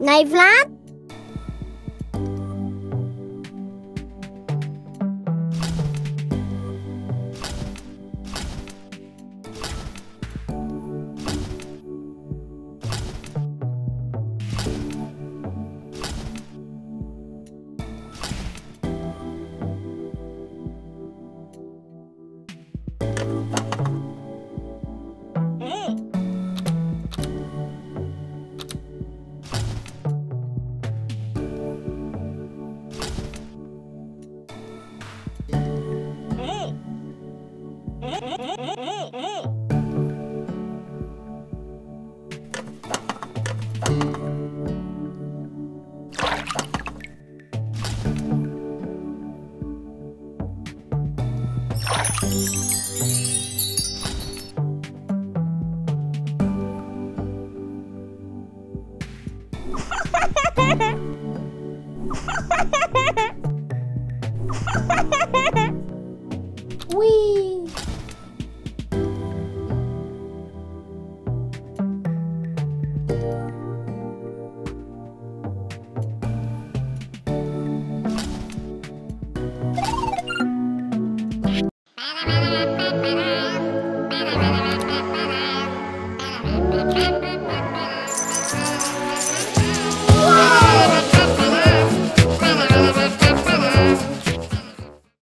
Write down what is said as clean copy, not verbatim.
Này Vlad! Ha ha ha!